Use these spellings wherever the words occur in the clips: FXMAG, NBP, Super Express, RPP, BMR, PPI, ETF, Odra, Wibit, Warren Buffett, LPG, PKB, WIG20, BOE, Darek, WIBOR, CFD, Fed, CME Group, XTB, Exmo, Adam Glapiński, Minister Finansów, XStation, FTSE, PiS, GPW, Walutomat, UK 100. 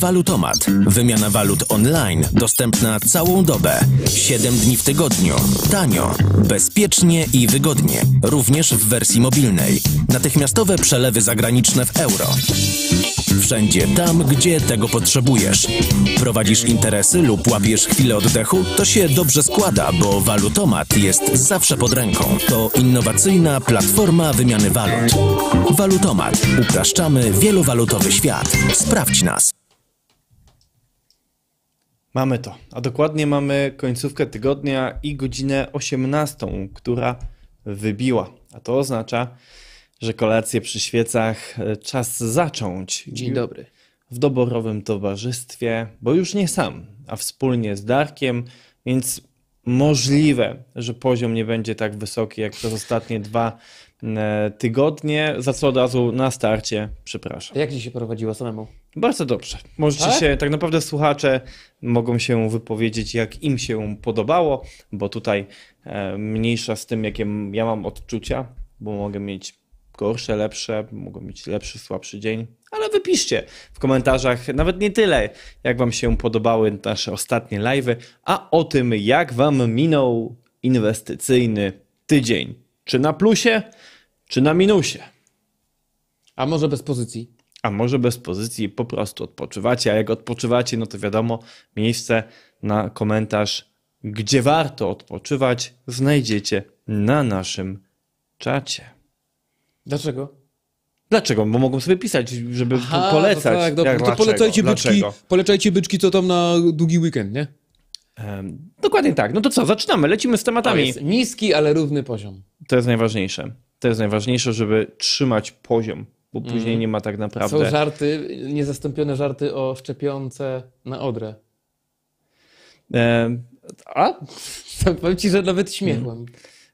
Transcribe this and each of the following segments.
Walutomat. Wymiana walut online dostępna całą dobę, 7 dni w tygodniu. Tanio, bezpiecznie i wygodnie. Również w wersji mobilnej. Natychmiastowe przelewy zagraniczne w euro. Wszędzie tam, gdzie tego potrzebujesz. Prowadzisz interesy lub łapiesz chwilę oddechu? To się dobrze składa, bo Walutomat jest zawsze pod ręką. To innowacyjna platforma wymiany walut. Walutomat. Upraszczamy wielowalutowy świat. Sprawdź nas. Mamy to, a dokładnie mamy końcówkę tygodnia i godzinę 18, która wybiła. A to oznacza, że kolację przy świecach czas zacząć. Dzień dobry. W doborowym towarzystwie, bo już nie sam, a wspólnie z Darkiem, więc możliwe, że poziom nie będzie tak wysoki jak przez ostatnie 2 tygodnie, za co od razu na starcie przepraszam. Jak ci się prowadziło samemu? Bardzo dobrze. Możecie się, tak naprawdę słuchacze mogą się wypowiedzieć, jak im się podobało, bo tutaj mniejsza z tym, jakie ja mam odczucia, bo mogę mieć gorsze, lepsze, mogą mieć lepszy, słabszy dzień, ale wypiszcie w komentarzach nawet nie tyle, jak wam się podobały nasze ostatnie live'y, a o tym, jak wam minął inwestycyjny tydzień. Czy na plusie, czy na minusie. A może bez pozycji? A może bez pozycji po prostu odpoczywacie, a jak odpoczywacie, no to wiadomo, miejsce na komentarz, gdzie warto odpoczywać, znajdziecie na naszym czacie. Dlaczego? Dlaczego? Bo mogą sobie pisać, żeby polecać. No tak, dobra. To polecajcie byczki, co tam na długi weekend, nie? Dokładnie tak. No to co, zaczynamy, lecimy z tematami. To jest niski, ale równy poziom. To jest najważniejsze. To jest najważniejsze, żeby trzymać poziom, bo później nie ma tak naprawdę... Są żarty, niezastąpione żarty o szczepionce na Odrę. Powiem ci, że nawet śmiechłem.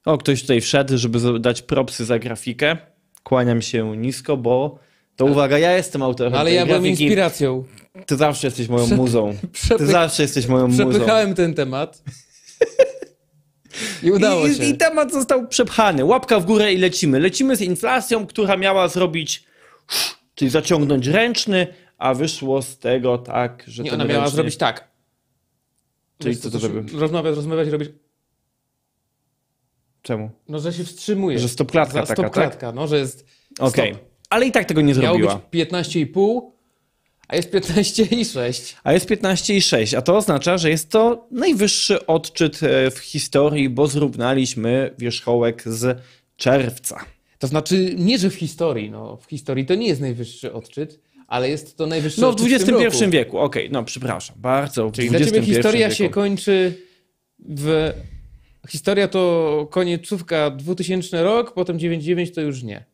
O, ktoś tutaj wszedł, żeby dać propsy za grafikę. Kłaniam się nisko, bo to uwaga, ja jestem autorem tej grafiki. Ale ja byłem inspiracją. Ty zawsze jesteś moją muzą. Ty zawsze jesteś moją muzą. Przepychałem ten temat. I udało się. I temat został przepchany. Łapka w górę i lecimy. Lecimy z inflacją, która miała zrobić, czyli zaciągnąć ręczny, a wyszło z tego tak, że... Nie, ona miała zrobić tak. Czyli co to zrobił? Rozmawiać i robić... Czemu? No, że się wstrzymuje. Że stopklatka taka, stopklatka, tak? No, że jest... Okej, ale i tak tego nie zrobiła. Miało być 15,5, a jest 15,6. A jest 15,6, a to oznacza, że jest to najwyższy odczyt w historii, bo zrównaliśmy wierzchołek z czerwca. To znaczy, nie że w historii, no w historii to nie jest najwyższy odczyt, ale jest to najwyższy odczyt w tym roku. Wieku, okej, no przepraszam, bardzo. Czyli dla ciebie historia się kończy w... Historia to koniecówka 2000 rok, potem 99 to już nie.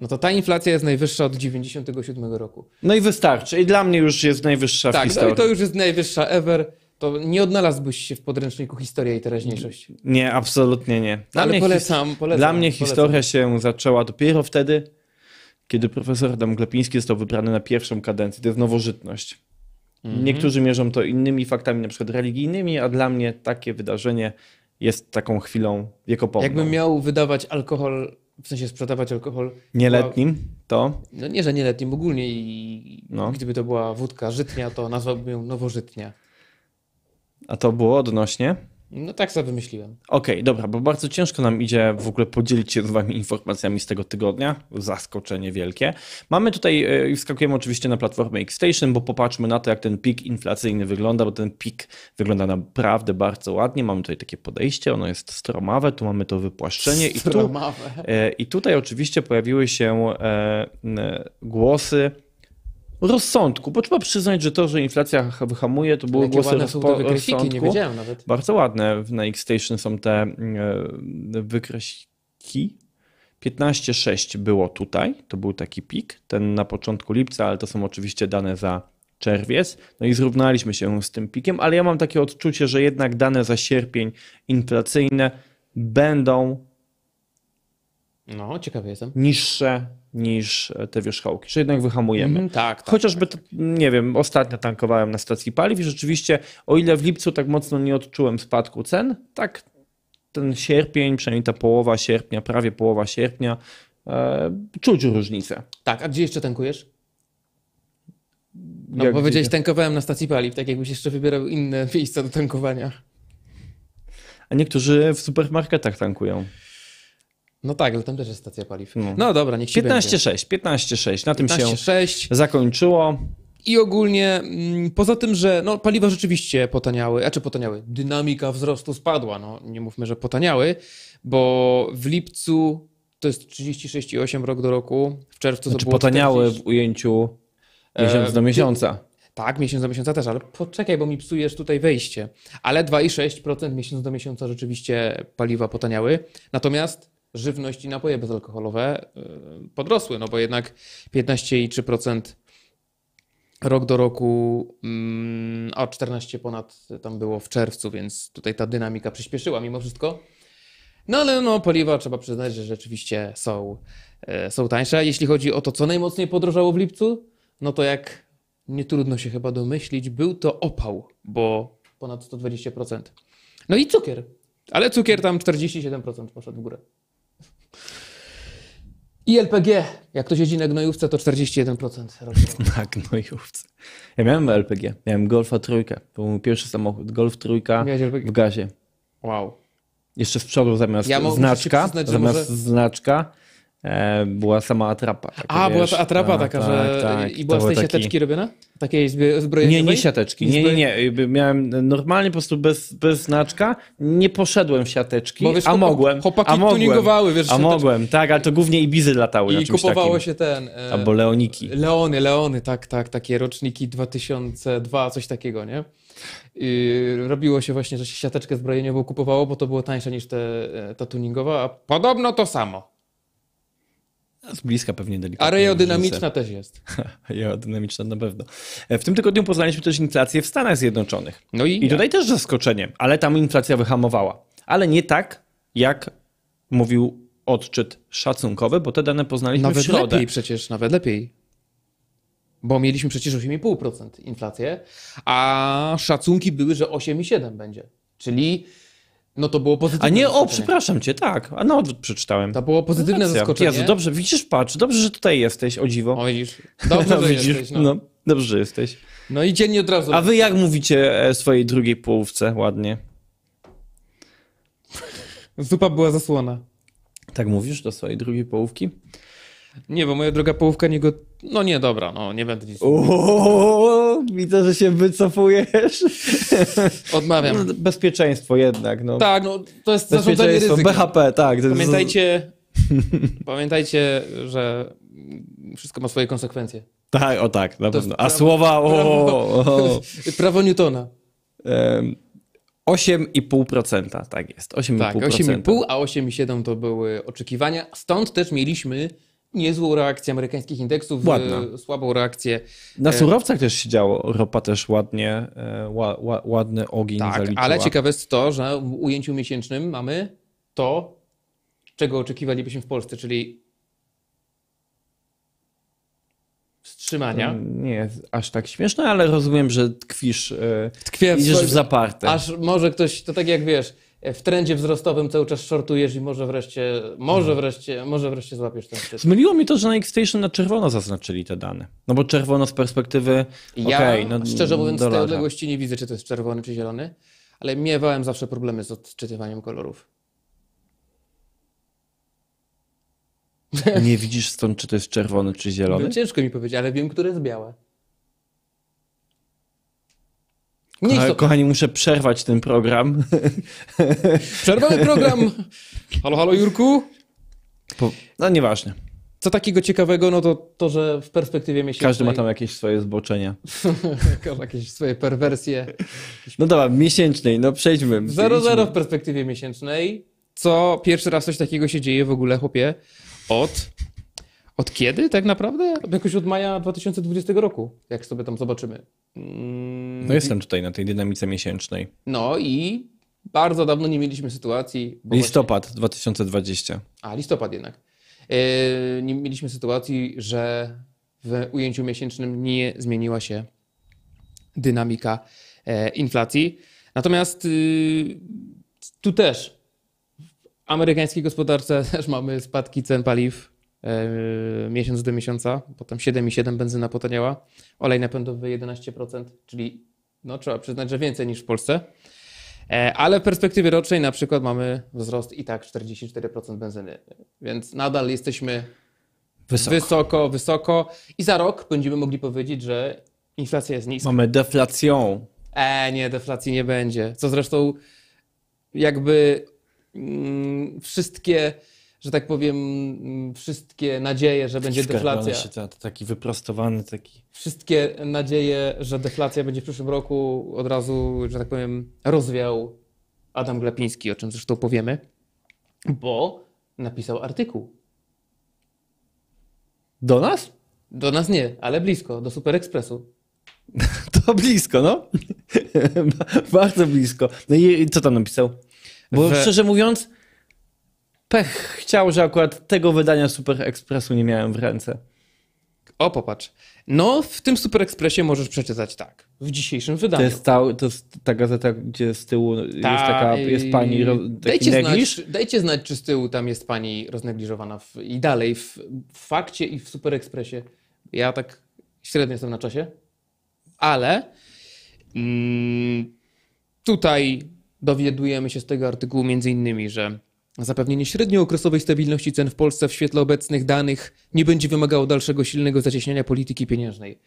No to ta inflacja jest najwyższa od 97 roku. No i wystarczy. I dla mnie już jest najwyższa w historii. Tak, no i to już jest najwyższa ever. To nie odnalazłbyś się w podręczniku Historia i Teraźniejszość. Nie, absolutnie nie. Ale polecam. Dla mnie historia się zaczęła dopiero wtedy, kiedy profesor Adam Glapiński został wybrany na pierwszą kadencję. To jest nowożytność. Niektórzy mierzą to innymi faktami, na przykład religijnymi, a dla mnie takie wydarzenie jest taką chwilą wiekopomną. Jakbym miał wydawać alkohol, w sensie sprzedawać alkohol... Nieletnim to? No nie, że nieletnim ogólnie i gdyby to była wódka żytnia, to nazwałbym ją nowożytnia. A to było odnośnie? No tak sobie wymyśliłem. Okej, dobra, bo bardzo ciężko nam idzie w ogóle podzielić się z wami informacjami z tego tygodnia. Zaskoczenie wielkie. Mamy tutaj, wskakujemy oczywiście na platformę XStation, bo popatrzmy na to, jak ten pik inflacyjny wygląda, bo ten pik wygląda naprawdę bardzo ładnie. Mamy tutaj takie podejście, ono jest stromawe, tu mamy to wypłaszczenie. Stromawe. I tutaj oczywiście pojawiły się głosy rozsądku, bo trzeba przyznać, że to, że inflacja wyhamuje, to były jakie głosy rozsądku. Nie wiedziałem nawet. Bardzo ładne na XStation są te wykreśki. 15,6 było tutaj, to był taki pik, ten na początku lipca, ale to są oczywiście dane za czerwiec. No i zrównaliśmy się z tym pikiem, ale ja mam takie odczucie, że jednak dane za sierpień inflacyjne będą ciekawy jestem. Niższe niż te wierzchołki, że jednak wyhamujemy. Tak. Chociażby, nie wiem, ostatnio tankowałem na stacji paliw i rzeczywiście, o ile w lipcu tak mocno nie odczułem spadku cen, tak ten sierpień, przynajmniej ta połowa sierpnia, prawie połowa sierpnia, czuć różnicę. Tak, a gdzie jeszcze tankujesz? No powiedziałeś, tankowałem na stacji paliw, tak jakbyś jeszcze wybierał inne miejsca do tankowania. A niektórzy w supermarketach tankują. No tak, ale tam też jest stacja paliw. No dobra, niech się 15,6. Na tym się zakończyło. I ogólnie poza tym, że no, paliwa rzeczywiście potaniały, a czy potaniały? Dynamika wzrostu spadła, no nie mówmy, że potaniały, bo w lipcu to jest 36,8 rok do roku, w czerwcu to było potaniały w ujęciu miesiąc do miesiąca. Tak, miesiąc do miesiąca też, ale poczekaj, bo mi psujesz tutaj wejście. Ale 2,6% miesiąc do miesiąca rzeczywiście paliwa potaniały, natomiast żywność i napoje bezalkoholowe podrosły, no bo jednak 15,3% rok do roku, a 14 ponad tam było w czerwcu, więc tutaj ta dynamika przyspieszyła mimo wszystko. No ale no, paliwa trzeba przyznać, że rzeczywiście są tańsze. Jeśli chodzi o to, co najmocniej podrożało w lipcu, no to jak nie trudno się chyba domyślić, był to opał, bo ponad 120%. No i cukier, ale cukier tam 47% poszedł w górę. I LPG, jak ktoś jeździ na gnojówce, to 41% robi. Na gnojówce. Ja miałem LPG, miałem Golfa trójkę. To był mój pierwszy samochód. Golf trójka w gazie. Wow. Jeszcze w przodu zamiast znaczka była sama atrapa. Taka, była ta atrapa taka, że... Tak, i była z tej siateczki robiona? Takiej zbrojenia? Nie siateczki. Nie. Miałem normalnie po prostu bez znaczka. Nie poszedłem w siateczki, bo wiesz, mogłem. Chłopaki tuningowały, wiesz. Mogłem, tak, ale to głównie Ibizy latały na czymś takim. I kupowało się albo Leoniki. Leony, tak. Takie roczniki 2002, coś takiego, nie? Robiło się właśnie, że się siateczkę zbrojeniową kupowało, bo to było tańsze niż ta tuningowa, a podobno to samo. Z bliska pewnie delikatnie. A aerodynamiczna też jest. Aerodynamiczna na pewno. W tym tygodniu poznaliśmy też inflację w Stanach Zjednoczonych. No i tutaj też zaskoczeniem, ale tam inflacja wyhamowała. Ale nie tak, jak mówił odczyt szacunkowy, bo te dane poznaliśmy w środę. Nawet lepiej. Bo mieliśmy przecież 8,5% inflację, a szacunki były, że 8,7 będzie. Czyli... No to było pozytywne tak. A na odwrót przeczytałem. To było pozytywne zaskoczenie. Jezu, dobrze, widzisz, patrz, dobrze, że tutaj jesteś, o dziwo. O, widzisz, dobrze, że jesteś. No, dobrze, że jesteś. No i dziennie od razu. A wy jak mówicie swojej drugiej połówce ładnie? Zupa była zasłona. Tak mówisz do swojej drugiej połówki? Nie, bo moja druga połówka nie go... No nie, dobra, no nie będę nic... Widzę, że się wycofujesz. Odmawiam. Bezpieczeństwo jednak. No. Tak, no to jest zarządzanie ryzykiem. BHP, tak. Pamiętajcie, że wszystko ma swoje konsekwencje. Tak, o tak, na pewno. A słowa... Prawo Newtona. 8,5%, tak jest. 8,5%. Tak, 8,5, a 8,7 to były oczekiwania. Stąd też mieliśmy... niezłą reakcję amerykańskich indeksów, słabą reakcję. Na surowcach też się działo, ropa też ładny ogień zaliczyła. Ale ciekawe jest to, że w ujęciu miesięcznym mamy to, czego oczekiwalibyśmy w Polsce, czyli wstrzymania. Nie jest aż tak śmieszne, ale rozumiem, że tkwisz w zaparte. Aż może ktoś, to tak jak wiesz, w trendzie wzrostowym cały czas shortujesz i może wreszcie złapiesz ten szczyt. Zmyliło mi to, że na XStation na czerwono zaznaczyli te dane. No bo czerwono z perspektywy... szczerze mówiąc, z tej odległości nie widzę, czy to jest czerwony, czy zielony, ale miewałem zawsze problemy z odczytywaniem kolorów. Nie widzisz stąd, czy to jest czerwony, czy zielony? Ciężko mi powiedzieć, ale wiem, które jest białe. Kochani, muszę przerwać ten program. Przerwamy program. Halo, Jurku. No nieważne. Co takiego ciekawego, no to że w perspektywie miesięcznej... Każdy ma tam jakieś swoje zboczenia. Jakieś swoje perwersje. No dobra, miesięcznej, no przejdźmy. 0,0 w perspektywie miesięcznej. Co pierwszy raz coś takiego się dzieje w ogóle, chłopie? Od kiedy tak naprawdę? Jakoś od maja 2020 roku, jak sobie tam zobaczymy. No jestem tutaj na tej dynamice miesięcznej. No i bardzo dawno nie mieliśmy sytuacji... Listopad właśnie... 2020. Listopad jednak. Nie mieliśmy sytuacji, że w ujęciu miesięcznym nie zmieniła się dynamika inflacji. Natomiast tu też w amerykańskiej gospodarce też mamy spadki cen paliw. miesiąc do miesiąca, potem 7,7 benzyna potaniała, olej napędowy 11%, czyli no, trzeba przyznać, że więcej niż w Polsce. Ale w perspektywie rocznej na przykład mamy wzrost i tak 44% benzyny, więc nadal jesteśmy wysoko i za rok będziemy mogli powiedzieć, że inflacja jest niska. Mamy deflację. Nie, deflacji nie będzie, co zresztą jakby wszystkie, że tak powiem, wszystkie nadzieje, że będzie deflacja. Taki wyprostowany taki. Wszystkie nadzieje, że deflacja będzie w przyszłym roku, od razu, że tak powiem, rozwiał Adam Glapiński, o czym zresztą powiemy, bo napisał artykuł. Do nas? Do nas nie, ale blisko, do Super Expressu. To blisko, no. Bardzo blisko. No i co tam napisał? Bo szczerze mówiąc, pech chciał, że akurat tego wydania Super Expressu nie miałem w ręce. O, popatrz. No, w tym Super Expressie możesz przeczytać tak. W dzisiejszym wydaniu. To jest ta gazeta, gdzie z tyłu jest pani negliż. Dajcie znać, czy z tyłu tam jest pani roznegliżowana. I dalej, w Fakcie i w Super Expressie. Ja tak średnio jestem na czasie, ale tutaj dowiadujemy się z tego artykułu między innymi, że zapewnienie średniookresowej stabilności cen w Polsce w świetle obecnych danych nie będzie wymagało dalszego silnego zacieśniania polityki pieniężnej.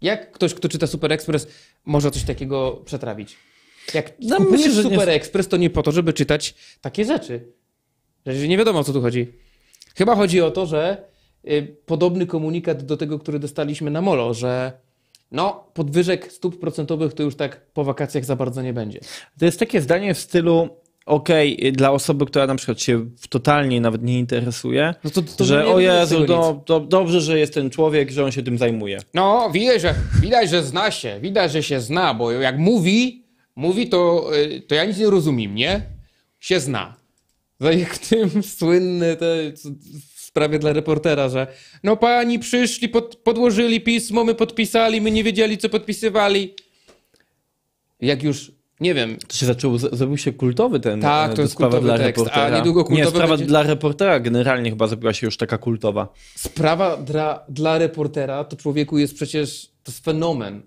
Jak ktoś, kto czyta Super Express, może coś takiego przetrawić? Jak kupujesz Super Express, to nie po to, żeby czytać takie rzeczy. Nie wiadomo, o co tu chodzi. Chyba chodzi o to, że podobny komunikat do tego, który dostaliśmy na Molo, że no, podwyżek stóp procentowych to już tak po wakacjach za bardzo nie będzie. To jest takie zdanie w stylu okej, dla osoby, która na przykład się totalnie nawet nie interesuje, no to że o Jezu, dobrze, że jest ten człowiek, że on się tym zajmuje. No, widać, że zna się, widać, że się zna, bo jak mówi to ja nic nie rozumiem, nie? Się zna. Tak jak tym słynny w sprawie dla reportera, że no pani przyszli, podłożyli pismo, my podpisali, my nie wiedzieli, co podpisywali. Jak już nie wiem. To się zaczął, zrobił się kultowy ten. Tak, to jest sprawa kultowy dla tekst, reportera. A niedługo kultowy. Nie, sprawa dla reportera generalnie chyba zrobiła się już taka kultowa. Sprawa dla reportera to człowieku jest przecież, to jest fenomen.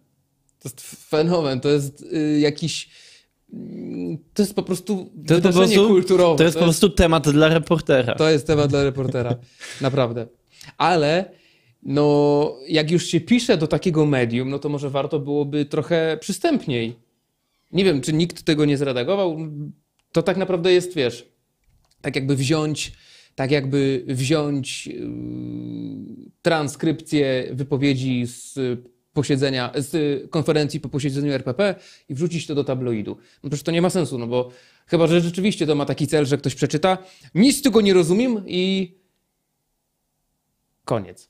To jest fenomen, to jest jakiś, to jest po prostu wydarzenie kulturowe. To jest po prostu temat dla reportera. To jest temat dla reportera, naprawdę. Ale no, jak już się pisze do takiego medium, no to może warto byłoby trochę przystępniej. Nie wiem, czy nikt tego nie zredagował. To tak naprawdę jest, wiesz, tak jakby wziąć transkrypcję wypowiedzi z posiedzenia, z konferencji po posiedzeniu RPP i wrzucić to do tabloidu. No przecież to nie ma sensu, no bo chyba, że rzeczywiście to ma taki cel, że ktoś przeczyta, nic tego nie rozumiem i koniec.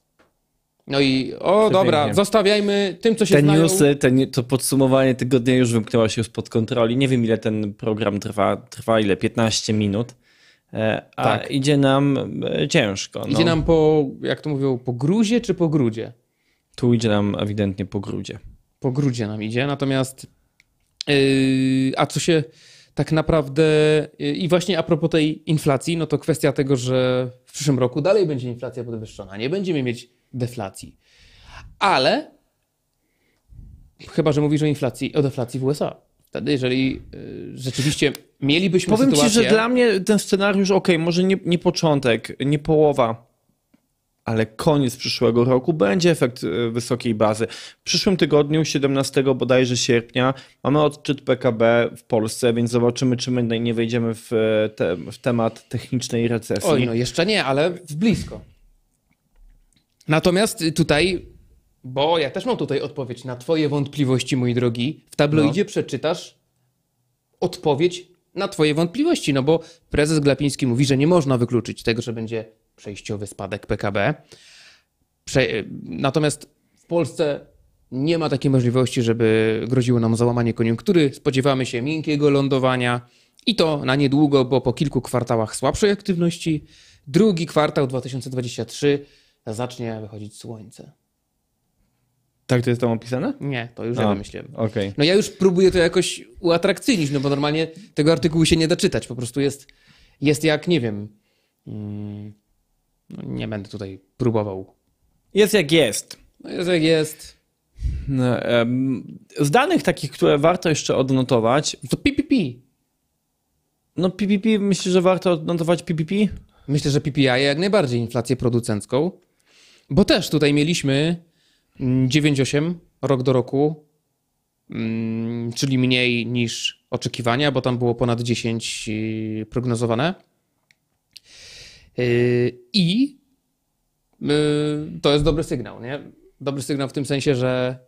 No i dobra, zostawiajmy tym, co się znają. Te newsy, to podsumowanie tygodnia już wymknęło się spod kontroli. Nie wiem, ile ten program trwa ile? 15 minut. Tak. Idzie nam ciężko. No. Idzie nam po, jak to mówią, po gruzie czy po grudzie? Tu idzie nam ewidentnie po grudzie. Po grudzie nam idzie, natomiast a co się tak naprawdę i właśnie a propos tej inflacji, no to kwestia tego, że w przyszłym roku dalej będzie inflacja podwyższona. Nie będziemy mieć deflacji. Ale chyba, że mówisz o deflacji w USA. Wtedy, jeżeli rzeczywiście mielibyśmy sytuację... Powiem Ci, że dla mnie ten scenariusz, może nie początek, nie połowa, ale koniec przyszłego roku będzie efekt wysokiej bazy. W przyszłym tygodniu, 17 bodajże sierpnia, mamy odczyt PKB w Polsce, więc zobaczymy, czy my nie wejdziemy w temat technicznej recesji. Oj, no jeszcze nie, ale blisko. Natomiast tutaj, bo ja też mam tutaj odpowiedź na twoje wątpliwości, mój drogi, w tabloidzie przeczytasz odpowiedź na twoje wątpliwości, no bo prezes Glapiński mówi, że nie można wykluczyć tego, że będzie przejściowy spadek PKB. Natomiast w Polsce nie ma takiej możliwości, żeby groziło nam załamanie koniunktury. Spodziewamy się miękkiego lądowania i to na niedługo, bo po kilku kwartałach słabszej aktywności drugi kwartał 2023 zacznie wychodzić słońce. Tak to jest tam opisane? Nie, to już ja wymyśliłem. Okay. No ja już próbuję to jakoś uatrakcyjnić, no bo normalnie tego artykułu się nie da czytać. Po prostu jest jak, nie wiem, No, nie będę tutaj próbował. Jest jak jest. No, jest jak jest. Z danych takich, które warto jeszcze odnotować... To PPP. No PPP, myślisz, że warto odnotować PPP? Myślę, że PPI jak najbardziej, inflację producencką. Bo też tutaj mieliśmy 9,8 rok do roku, czyli mniej niż oczekiwania, bo tam było ponad 10 prognozowane. I to jest dobry sygnał, nie? Dobry sygnał w tym sensie, że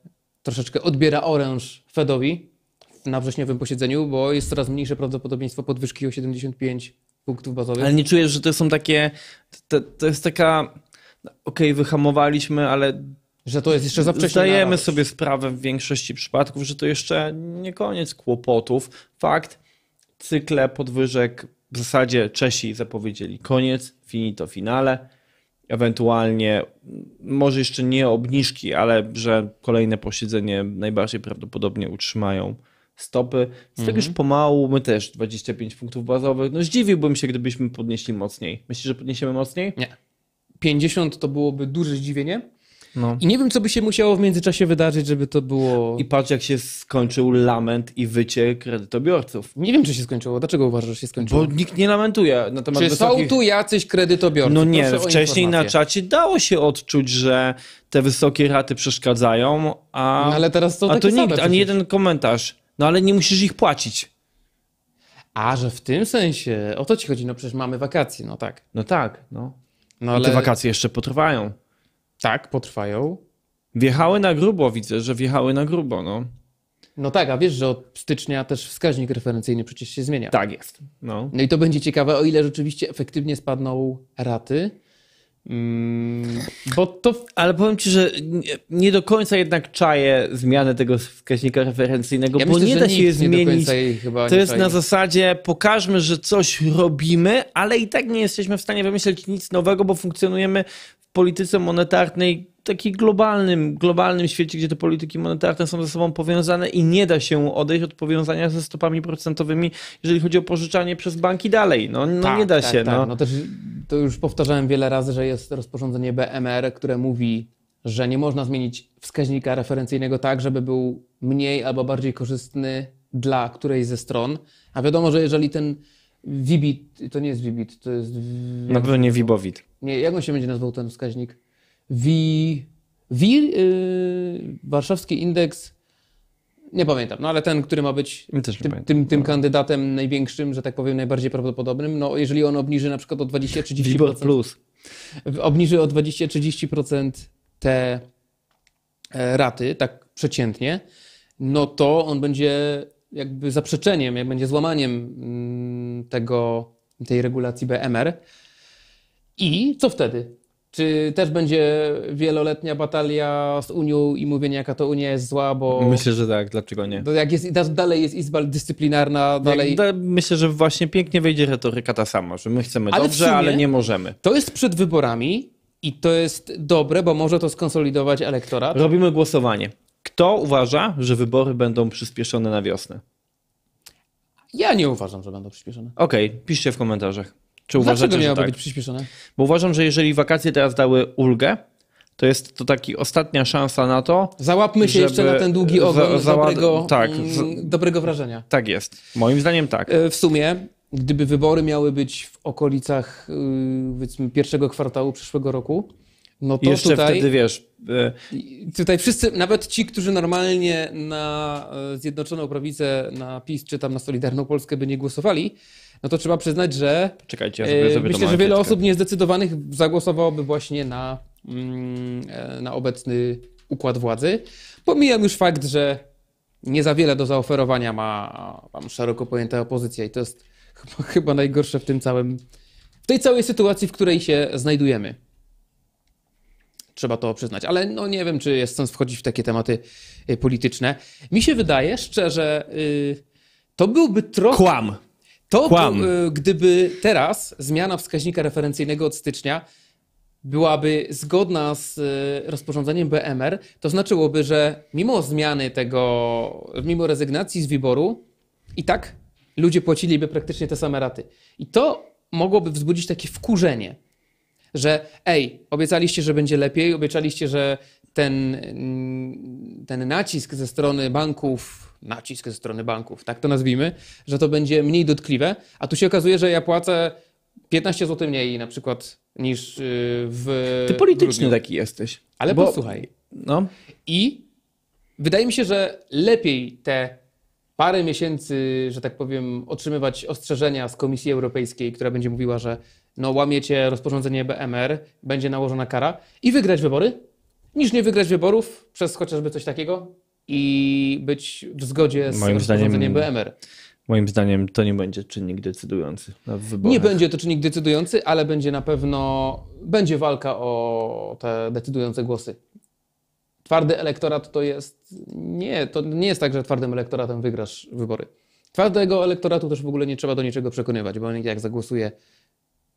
troszeczkę odbiera oręż Fedowi na wrześniowym posiedzeniu, bo jest coraz mniejsze prawdopodobieństwo podwyżki o 75 punktów bazowych. Ale nie czujesz, że to są takie... To jest taka... Okej, wyhamowaliśmy, ale... Że to jest jeszcze za wcześnie. Zdajemy sobie sprawę w większości przypadków, że to jeszcze nie koniec kłopotów. Fakt, cykle podwyżek w zasadzie Czesi zapowiedzieli koniec, finito finale. Ewentualnie, może jeszcze nie obniżki, ale że kolejne posiedzenie najbardziej prawdopodobnie utrzymają stopy. Z tego już pomału my też 25 punktów bazowych. No zdziwiłbym się, gdybyśmy podnieśli mocniej. Myślisz, że podniesiemy mocniej? Nie. 50 to byłoby duże zdziwienie. No. I nie wiem, co by się musiało w międzyczasie wydarzyć, żeby to było... I patrz, jak się skończył lament i wycie kredytobiorców. Nie wiem, czy się skończyło. Dlaczego uważasz, że się skończyło? Bo nikt nie lamentuje na temat czy wysokich... Czy są tu jacyś kredytobiorcy? No nie, wcześniej na czacie dało się odczuć, że te wysokie raty przeszkadzają, a... No, ale teraz są a takie to nikt, ani jeden komentarz. No ale nie musisz ich płacić. A, że w tym sensie... O to ci chodzi, no przecież mamy wakacje, no tak. No tak, no. No ale... Te wakacje jeszcze potrwają. Tak, potrwają. Wjechały na grubo, widzę, że wjechały na grubo, no. No tak, a wiesz, że od stycznia też wskaźnik referencyjny przecież się zmienia. Tak jest. No, no i to będzie ciekawe, o ile rzeczywiście efektywnie spadną raty. Bo to... Ale powiem ci, że nie do końca jednak czaję zmianę tego wskaźnika referencyjnego, ja bo myślę, nie da się je zmienić. To jest czaję. Na zasadzie pokażmy, że coś robimy, ale i tak nie jesteśmy w stanie wymyśleć nic nowego, bo funkcjonujemy w polityce monetarnej, takim globalnym świecie, gdzie te polityki monetarne są ze sobą powiązane i nie da się odejść od powiązania ze stopami procentowymi, jeżeli chodzi o pożyczanie przez banki dalej. No tak, nie da tak, się. Tak. No też, to już powtarzałem wiele razy, że jest rozporządzenie BMR, które mówi, że nie można zmienić wskaźnika referencyjnego tak, żeby był mniej albo bardziej korzystny dla którejś ze stron. A wiadomo, że jeżeli ten Wibit, to nie jest Wibit, to jest... Na pewno nie Wibowit. Nie, jak on się będzie nazywał ten wskaźnik? Warszawski indeks, nie pamiętam, no ale ten, który ma być tym kandydatem największym, że tak powiem, najbardziej prawdopodobnym, no jeżeli on obniży na przykład o 20-30%. WIBOR plus. Obniży o 20-30% te raty, tak przeciętnie, no to on będzie jakby zaprzeczeniem, jak będzie złamaniem tej regulacji BMR. I co wtedy? Czy też będzie wieloletnia batalia z Unią i mówienie, jaka to Unia jest zła, bo... Myślę, że tak. Dlaczego nie? Jak jest, dalej jest Izba Dyscyplinarna, dalej... Myślę, że właśnie pięknie wejdzie retoryka ta sama, że my chcemy dobrze, ale nie możemy. To jest przed wyborami i to jest dobre, bo może to skonsolidować elektorat. Robimy głosowanie. Kto uważa, że wybory będą przyspieszone na wiosnę? Ja nie uważam, że będą przyspieszone. Okej, piszcie w komentarzach. Czy uważacie, dlaczego miałoby być przyspieszone? Bo uważam, że jeżeli wakacje teraz dały ulgę, to jest to taki ostatnia szansa na to, załapmy się jeszcze na ten długi ogon dobrego wrażenia. Tak jest. Moim zdaniem tak. W sumie, gdyby wybory miały być w okolicach powiedzmy pierwszego kwartału przyszłego roku, no to jeszcze tutaj, wtedy wiesz... Tutaj wszyscy, nawet ci, którzy normalnie na Zjednoczoną Prawicę, na PiS czy tam na Solidarną Polskę by nie głosowali, no to trzeba przyznać, że czekajcie, ja sobie myślę, że wiele osób niezdecydowanych zagłosowałoby właśnie na obecny układ władzy. Pomijam już fakt, że nie za wiele do zaoferowania ma tam szeroko pojęta opozycja i to jest chyba najgorsze w tej całej sytuacji, w której się znajdujemy. Trzeba to przyznać, ale no nie wiem, czy jest sens wchodzić w takie tematy polityczne. Mi się wydaje szczerze, to byłby trochę... Gdyby teraz zmiana wskaźnika referencyjnego od stycznia byłaby zgodna z rozporządzeniem BMR, to znaczyłoby, że mimo rezygnacji z WIBOR-u i tak ludzie płaciliby praktycznie te same raty. I to mogłoby wzbudzić takie wkurzenie, że obiecaliście, że będzie lepiej, obiecaliście, że ten nacisk ze strony banków, tak to nazwijmy, że to będzie mniej dotkliwe, a tu się okazuje, że ja płacę 15 zł mniej na przykład niż w Ty polityczny grudniu. Taki jesteś. Ale posłuchaj. No. I wydaje mi się, że lepiej te parę miesięcy, że tak powiem, otrzymywać ostrzeżenia z Komisji Europejskiej, która będzie mówiła, że no łamiecie rozporządzenie BMR, będzie nałożona kara i wygrać wybory, niż nie wygrać wyborów przez chociażby coś takiego i być w zgodzie z rozporządzeniem BMR. Moim zdaniem to nie będzie czynnik decydujący na wyborach. Nie będzie to czynnik decydujący, ale będzie na pewno będzie walka o te decydujące głosy. Twardy elektorat to jest... Nie, to nie jest tak, że twardym elektoratem wygrasz wybory. Twardego elektoratu też w ogóle nie trzeba do niczego przekonywać, bo on jak zagłosuje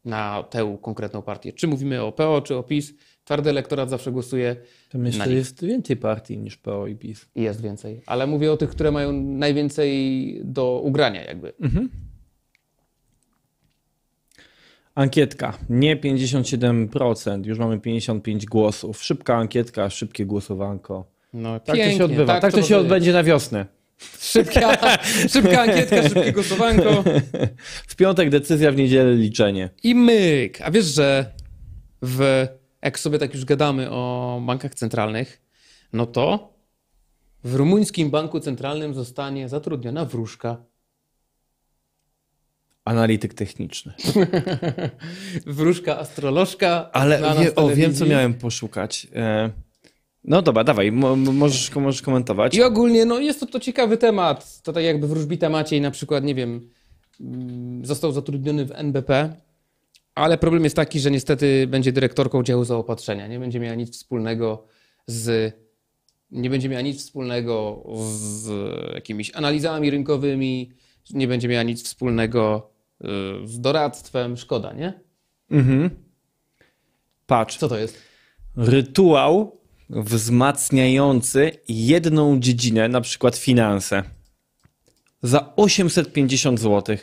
na tę konkretną partię. Czy mówimy o PO, czy o PiS, twardy elektorat zawsze głosuje na nich. Myślę, jest więcej partii niż PO i PiS. Jest więcej, ale mówię o tych, które mają najwięcej do ugrania jakby. Mhm. Ankietka. Nie 57%, już mamy 55 głosów. Szybka ankietka, szybkie głosowanko. No, tak pięknie, to się odbywa. Tak to się odbędzie na wiosnę. Szybka ankietka, szybkie głosowanko. W piątek decyzja, w niedzielę liczenie. I myk. A wiesz, że jak sobie tak już gadamy o bankach centralnych, no to w rumuńskim banku centralnym zostanie zatrudniona wróżka. Analityk techniczny. Wróżka, astrolożka. Ale wiem, co miałem poszukać. No dobra, dawaj, możesz komentować. I ogólnie no jest to ciekawy temat. To tak jakby wróżbita Maciej na przykład, nie wiem, został zatrudniony w NBP, ale problem jest taki, że niestety będzie dyrektorką działu zaopatrzenia. Nie będzie miała nic wspólnego z jakimiś analizami rynkowymi, nie będzie miała nic wspólnego z doradztwem. Szkoda, nie? Mhm. Patrz. Co to jest? Rytuał wzmacniający jedną dziedzinę, na przykład finanse, za 850 zł,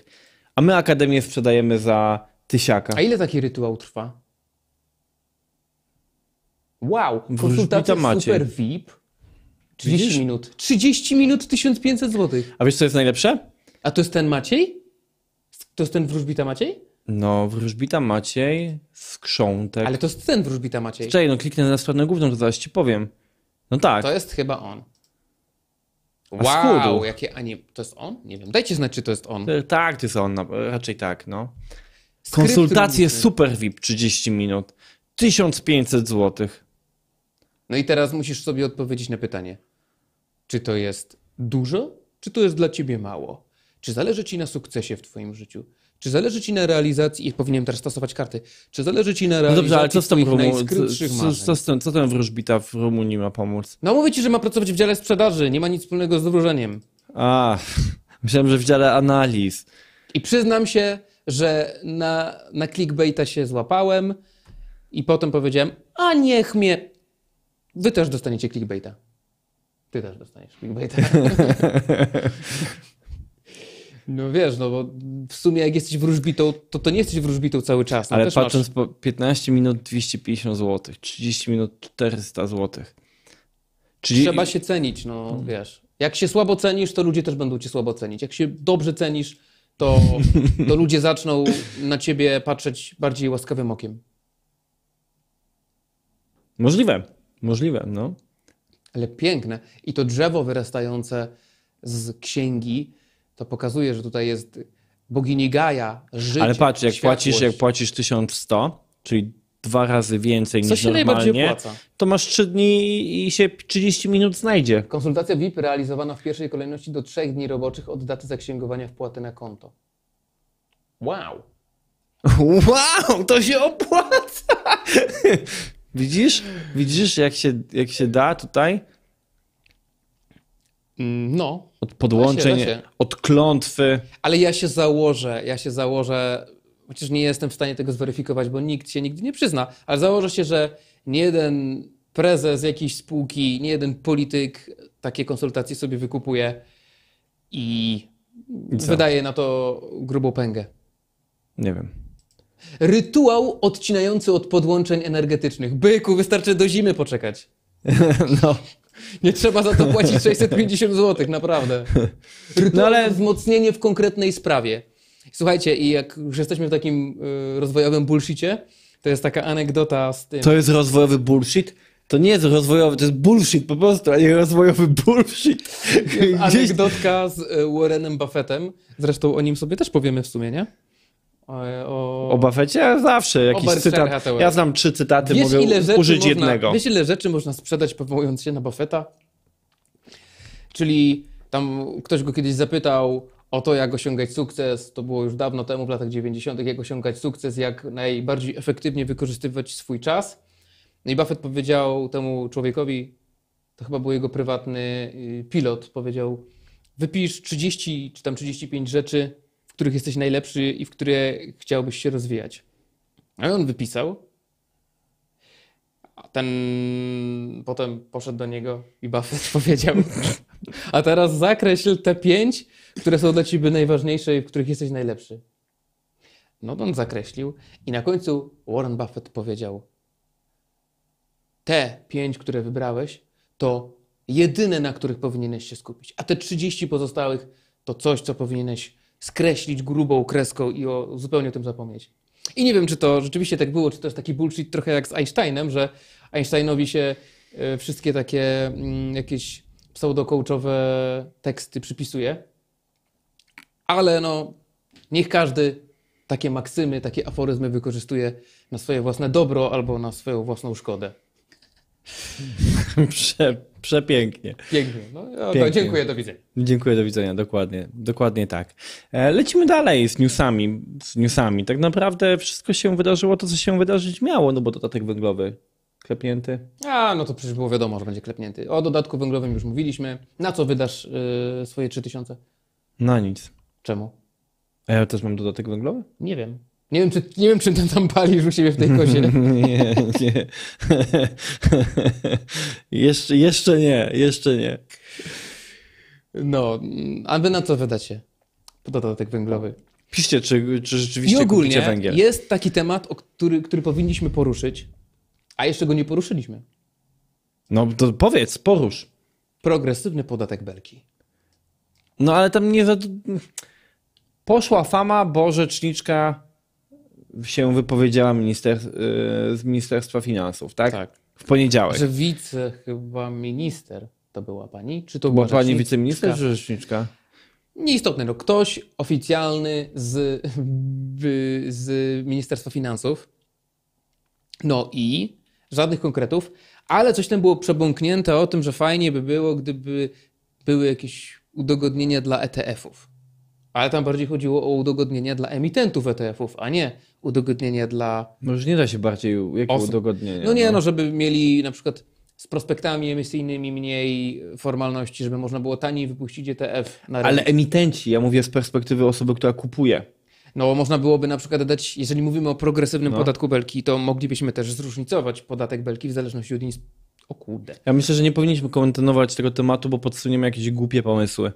a my akademię sprzedajemy za 1000. A ile taki rytuał trwa? Wow, konsultacja super VIP, 30 minut, 1500 zł. A wiesz, co jest najlepsze? A to jest ten Maciej? To jest ten wróżbita Maciej? No, wróżbita Maciej, skrzątek. Ale to jest ten wróżbita Maciej. Czekaj, no kliknę na stronę główną, to zaraz ci powiem. No tak. To jest chyba on. Wow, to jest on? Nie wiem, dajcie znać, czy to jest on. Tak, to jest on, raczej tak, no. Konsultacje Super VIP 30 minut, 1500 zł. No i teraz musisz sobie odpowiedzieć na pytanie, czy to jest dużo, czy to jest dla ciebie mało? Czy zależy ci na sukcesie w twoim życiu? Czy zależy ci na realizacji... Powinienem teraz stosować karty. Czy zależy ci na realizacji najskrytszych marzeń? Co ten wróżbita w Rumunii ma pomóc? No mówię ci, że ma pracować w dziale sprzedaży. Nie ma nic wspólnego z wróżeniem. A, myślałem, że w dziale analiz. I przyznam się, że na clickbaita się złapałem i potem powiedziałem, a niech mnie... Wy też dostaniecie clickbaita. Ty też dostaniesz clickbaita. No wiesz, no bo w sumie jak jesteś wróżbitą, to nie jesteś wróżbitą cały czas. No ale patrząc po 15 minut 250 zł, 30 minut 400 zł. Czyli... Trzeba się cenić, no wiesz. Jak się słabo cenisz, to ludzie też będą cię słabo cenić. Jak się dobrze cenisz, to ludzie zaczną na ciebie patrzeć bardziej łaskawym okiem. Możliwe, no. Ale piękne. I to drzewo wyrastające z księgi, to pokazuje, że tutaj jest bogini Gaja, życie. Ale patrz, jak płacisz 1100, czyli 2 razy więcej niż normalnie, to masz 3 dni i się 30 minut znajdzie. Konsultacja VIP realizowana w pierwszej kolejności do 3 dni roboczych od daty zaksięgowania wpłaty na konto. Wow! Wow! To się opłaca! Widzisz, jak się da tutaj? No. Od podłączeń, od klątwy. Ale ja się założę, chociaż nie jestem w stanie tego zweryfikować, bo nikt się nigdy nie przyzna, ale założę się, że nie jeden prezes jakiejś spółki, nie jeden polityk takie konsultacje sobie wykupuje i wydaje na to grubą pęgę. Nie wiem. Rytuał odcinający od podłączeń energetycznych. Byku, wystarczy do zimy poczekać. No. Nie trzeba za to płacić 650 zł, naprawdę. Rytuał, no ale wzmocnienie w konkretnej sprawie. Słuchajcie, i jak już jesteśmy w takim rozwojowym bullshicie, to jest taka anegdota z tym. To jest rozwojowy bullshit? To nie jest rozwojowy, to jest bullshit po prostu, a nie rozwojowy bullshit. Jest anegdotka z Warrenem Buffettem. Zresztą o nim sobie też powiemy w sumie, nie? O Buffetcie? Zawsze jakiś cytat. Ja znam 3 cytaty, mogę użyć jednego. Wiesz, ile rzeczy można sprzedać, powołując się na Buffetta? Czyli tam ktoś go kiedyś zapytał o to, jak osiągać sukces. To było już dawno temu, w latach 90. Jak osiągać sukces, jak najbardziej efektywnie wykorzystywać swój czas. No i Buffett powiedział temu człowiekowi, to chyba był jego prywatny pilot, powiedział: wypisz 30 czy tam 35 rzeczy, w których jesteś najlepszy i w które chciałbyś się rozwijać. No i on wypisał. A ten potem poszedł do niego i Buffett powiedział: a teraz zakreśl te 5, które są dla ciebie najważniejsze i w których jesteś najlepszy. No to on zakreślił i na końcu Warren Buffett powiedział: te 5, które wybrałeś, to jedyne, na których powinieneś się skupić. A te 30 pozostałych to coś, co powinieneś skreślić grubą kreską i zupełnie o tym zapomnieć. I nie wiem, czy to rzeczywiście tak było, czy to jest taki bullshit trochę jak z Einsteinem, że Einsteinowi się wszystkie takie jakieś pseudo-coachowe teksty przypisuje. Ale no, niech każdy takie maksymy, takie aforyzmy wykorzystuje na swoje własne dobro albo na swoją własną szkodę. Przepięknie. Pięknie. No, pięknie. Dziękuję, do widzenia. Dziękuję, do widzenia, dokładnie tak. Lecimy dalej z newsami. Tak naprawdę wszystko się wydarzyło, to co się wydarzyć miało, no bo dodatek węglowy klepnięty. A, no to przecież było wiadomo, że będzie klepnięty. O dodatku węglowym już mówiliśmy. Na co wydasz swoje 3000? Na nic. Czemu? A ja też mam dodatek węglowy? Nie wiem. Nie wiem, czym tam palisz u siebie w tej kozie. Nie. Jeszcze nie. No, a wy na co wydacie? Dodatek węglowy. Piszcie, czy rzeczywiście kupicie węgiel. I ogólnie jest taki temat, który powinniśmy poruszyć, a jeszcze go nie poruszyliśmy. No to powiedz, porusz. Progresywny podatek Belki. No ale tam nie... Poszła fama, bo rzeczniczka się wypowiedziała z Ministerstwa Finansów, tak? Tak. W poniedziałek. Że wice chyba minister to była pani? Czy to była pani wiceminister czy rzeczniczka? Nieistotne, no ktoś oficjalny z Ministerstwa Finansów. No i żadnych konkretów, ale coś tam było przebąknięte o tym, że fajnie by było, gdyby były jakieś udogodnienia dla ETF-ów. Ale tam bardziej chodziło o udogodnienia dla emitentów ETF-ów, a nie udogodnienia dla... No już nie da się bardziej, jakie udogodnienia? No nie, no żeby mieli na przykład z prospektami emisyjnymi mniej formalności, żeby można było taniej wypuścić ETF na rynek. Ale emitenci, ja mówię z perspektywy osoby, która kupuje. No można byłoby na przykład dać, jeżeli mówimy o progresywnym podatku Belki, to moglibyśmy też zróżnicować podatek Belki w zależności od... O kurde. Ja myślę, że nie powinniśmy kontynuować tego tematu, bo podsuniemy jakieś głupie pomysły.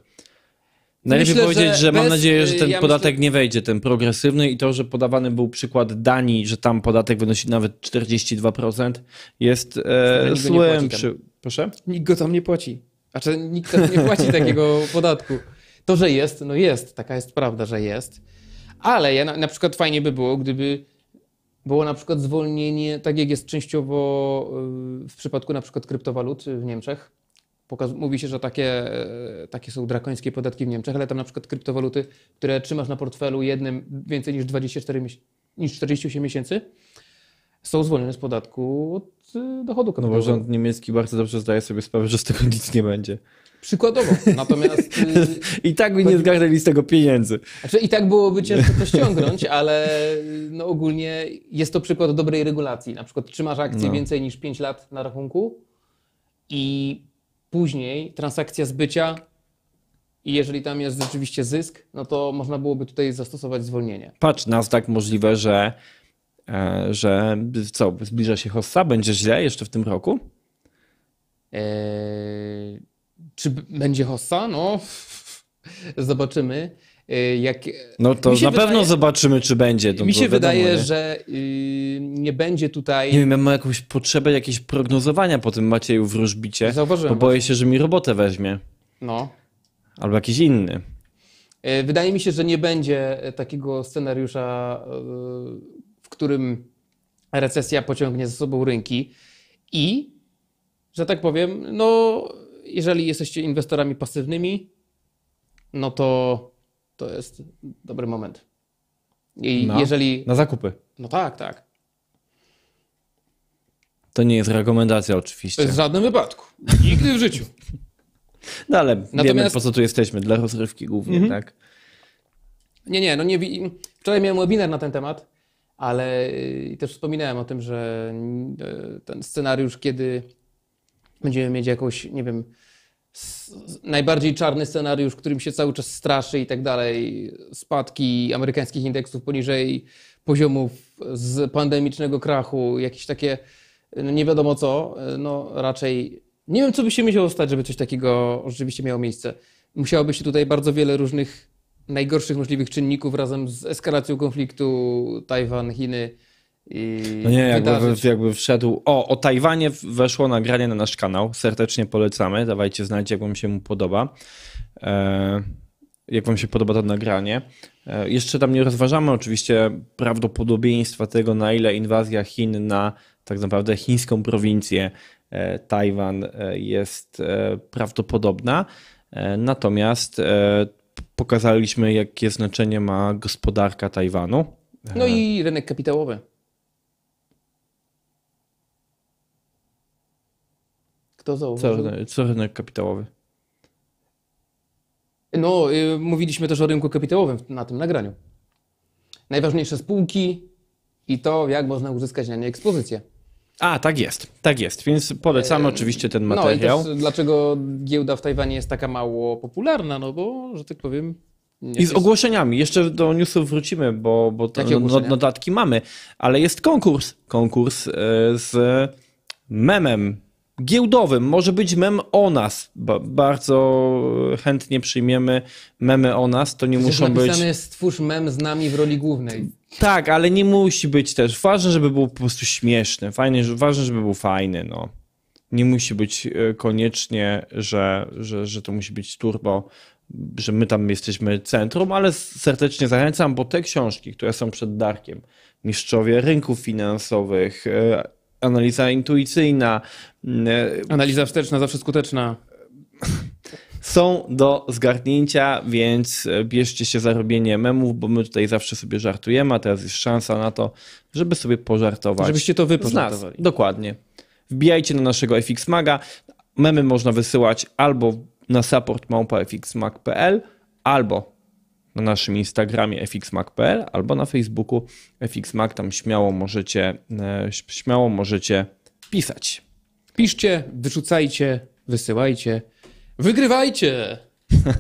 Najlepiej powiedzieć, że mam nadzieję, że ten podatek nie wejdzie, ten progresywny, i to, że podawany był przykład Danii, że tam podatek wynosi nawet 42%, jest złym. Proszę? Nikt go tam nie płaci. Znaczy, nikt tam nie płaci takiego podatku. To, że jest, no jest. Taka jest prawda, że jest. Ale ja na przykład fajnie by było, gdyby było na przykład zwolnienie, tak jak jest częściowo w przypadku na przykład kryptowalut w Niemczech. Mówi się, że takie są drakońskie podatki w Niemczech, ale tam na przykład kryptowaluty, które trzymasz na portfelu jednym więcej niż 48 miesięcy, są zwolnione z podatku od dochodu kapitałowego. No bo rząd niemiecki bardzo dobrze zdaje sobie sprawę, że z tego nic nie będzie. Przykładowo. Natomiast... I tak by nie zgarnęli z tego pieniędzy. Znaczy, i tak byłoby ciężko to ściągnąć, ale no ogólnie jest to przykład dobrej regulacji. Na przykład trzymasz akcję więcej niż 5 lat na rachunku i... Później transakcja zbycia i jeżeli tam jest rzeczywiście zysk, no to można byłoby tutaj zastosować zwolnienie. Patrz, nas tak możliwe, że co, zbliża się hossa, będzie źle jeszcze w tym roku? Czy będzie hossa? No, zobaczymy. Jak, no to na pewno zobaczymy, czy będzie. To mi się wydaje, że nie będzie tutaj... Nie wiem, ja mam jakąś potrzebę jakieś prognozowania po tym Macieju Wróżbicie, bo boję się, że mi robotę weźmie. No. Albo jakiś inny. Wydaje mi się, że nie będzie takiego scenariusza, w którym recesja pociągnie za sobą rynki i, że tak powiem, no jeżeli jesteście inwestorami pasywnymi, no to jest dobry moment. I jeżeli... Na zakupy. No tak, tak. To nie jest rekomendacja oczywiście. W żadnym wypadku. Nigdy w życiu. No ale wiemy, po co tu jesteśmy. Dla rozrywki głównie, tak? Nie. Wczoraj miałem webinar na ten temat, ale też wspominałem o tym, że ten scenariusz, kiedy będziemy mieć jakąś, nie wiem, najbardziej czarny scenariusz, którym się cały czas straszy i tak dalej, spadki amerykańskich indeksów poniżej poziomów z pandemicznego krachu, jakieś takie nie wiadomo co, no raczej nie wiem, co by się musiało stać, żeby coś takiego rzeczywiście miało miejsce. Musiałoby się tutaj bardzo wiele różnych najgorszych możliwych czynników razem z eskalacją konfliktu Tajwan, Chiny i no nie, jakby wszedł... O Tajwanie weszło nagranie na nasz kanał. Serdecznie polecamy. Dawajcie znać, jak wam się podoba. Jak wam się podoba to nagranie. Jeszcze tam nie rozważamy oczywiście prawdopodobieństwa tego, na ile inwazja Chin na tak naprawdę chińską prowincję Tajwan jest prawdopodobna. Natomiast pokazaliśmy, jakie znaczenie ma gospodarka Tajwanu. No i rynek kapitałowy. Kto zauważył? Co rynek kapitałowy? No, mówiliśmy też o rynku kapitałowym na tym nagraniu. Najważniejsze spółki i to, jak można uzyskać na nie ekspozycję. A, tak jest, tak jest. Więc polecamy oczywiście ten materiał. No i też, dlaczego giełda w Tajwanie jest taka mało popularna, no bo, że tak powiem... I z ogłoszeniami. Jeszcze do newsów wrócimy, bo notatki mamy. Ale jest konkurs. Konkurs z memem giełdowym. Może być mem o nas. Bardzo chętnie przyjmiemy memy o nas. To nie muszą być... Napisane jest stwórz mem z nami w roli głównej. Tak, ale nie musi być też. Ważne, żeby był po prostu śmieszny. Ważne, żeby był fajny. No. Nie musi być koniecznie, że to musi być turbo, że my tam jesteśmy centrum, ale serdecznie zachęcam, bo te książki, które są przed Darkiem, Mistrzowie Rynków Finansowych, Analiza Intuicyjna, Analiza Wsteczna, Zawsze Skuteczna, są do zgarnięcia, więc bierzcie się za robienie memów, bo my tutaj zawsze sobie żartujemy, a teraz jest szansa na to, żeby sobie pożartować. Żebyście to wy pożartowali. Dokładnie. Wbijajcie na naszego FXMAGa. Memy można wysyłać albo na support@fxmag.pl, albo na naszym Instagramie fxmag.pl, albo na Facebooku fxmag. Tam śmiało możecie pisać. Piszcie, wyrzucajcie, wysyłajcie, wygrywajcie.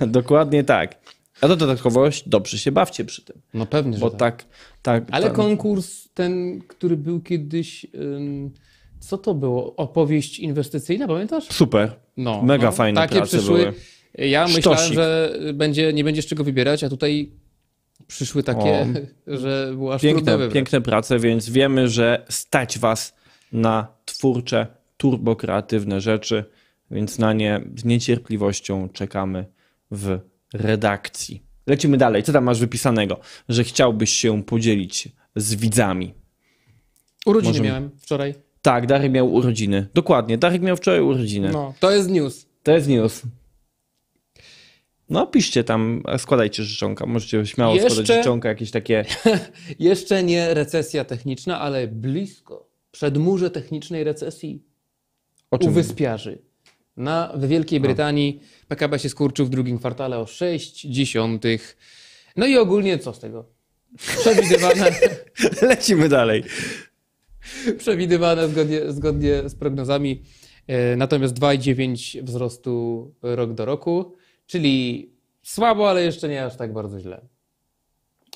Dokładnie tak. A do dodatkowość dobrze się bawcie przy tym. No pewnie, bo że tak. Ale tam... konkurs ten, który był kiedyś... Co to było? Opowieść inwestycyjna, pamiętasz? Super. No, mega fajne takie prace były. Ja myślałem, że nie będzie z czego wybierać, a tutaj przyszły takie, że było aż trudno wybrać. Piękne prace, więc wiemy, że stać was na twórcze, turbokreatywne rzeczy, więc na nie z niecierpliwością czekamy w redakcji. Lecimy dalej. Co tam masz wypisanego, że chciałbyś się podzielić z widzami? Urodziny miałem wczoraj. Tak, Darek miał urodziny. Dokładnie, Darek miał wczoraj urodziny. No, to jest news. To jest news. No piszcie tam, składajcie życzonka. Możecie śmiało składać życzonka, jakieś takie... Jeszcze nie recesja techniczna, ale blisko. Przedmurze technicznej recesji u wyspiarzy. W Wielkiej Brytanii PKB się skurczył w drugim kwartale o 0,6. No i ogólnie co z tego? Przewidywane... Lecimy dalej. Przewidywane zgodnie z prognozami, natomiast 2,9 wzrostu rok do roku, czyli słabo, ale jeszcze nie aż tak bardzo źle.